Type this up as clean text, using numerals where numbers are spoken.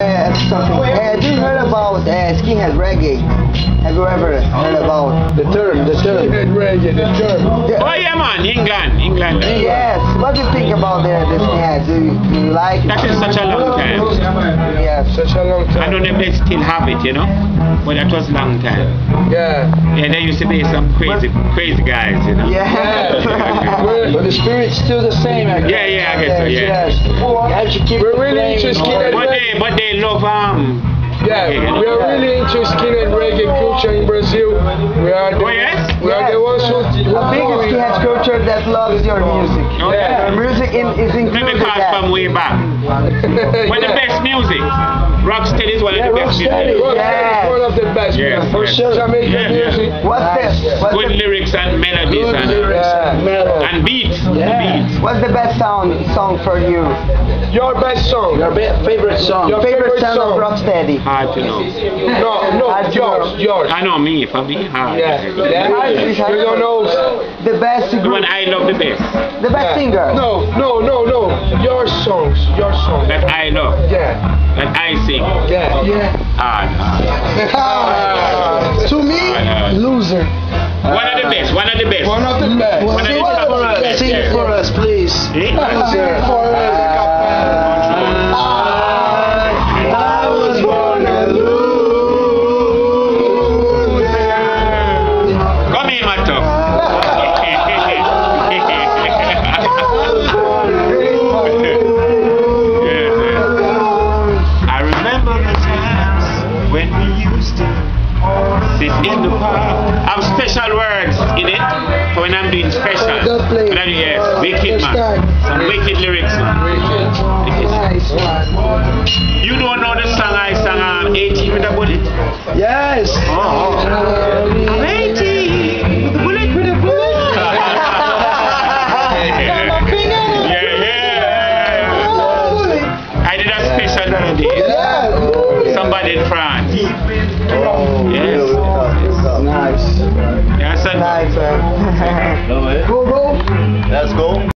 Have you heard about skinhead reggae? Have you ever heard about the term? Skinhead reggae, the term. Oh yeah, man, England. Yes. What do you think about the skinheads? Do you like it? That is such a long time. Yeah, such a long time. I know they still have it, you know, but that was a long time. Yeah. Yeah, there used to be some crazy guys, you know. Yeah. But the spirit's still the same. I guess. Yeah, I guess so. Yeah. We're really into skinhead reggae. But they love yeah, we are really into skinhead reggae culture in Brazil. We are the, the ones who the biggest skinhead culture that loves your music. Okay. Yeah. Music is included. Maybe from way back. But the best music. Rocksteady is one of the best music. Rocksteady is one of the best. Yes. For sure. Jamaican music. What's good lyrics and melodies and beats. What's the best song for you? Your best song. Your favorite song. Your favorite song of Rocksteady. Hard to know. No, George. I know me, for me, hard. Yeah. You don't know the best. The one I love the best. The best singer. No. Your songs. That I love. Yeah. That I sing. Yeah. Hard. To me, loser. One of the best. Sing for us, please. Loser. For us. I have special words in it for when I'm doing special. Yes, wicked man. Some wicked lyrics, man. Nice one. You don't know the song I sang 18 with a bullet? Yes. Oh. I'm 18 with a bullet. I did a special melody. Yeah. Somebody in France. Oh, yes. Nice. Nice. Let's go.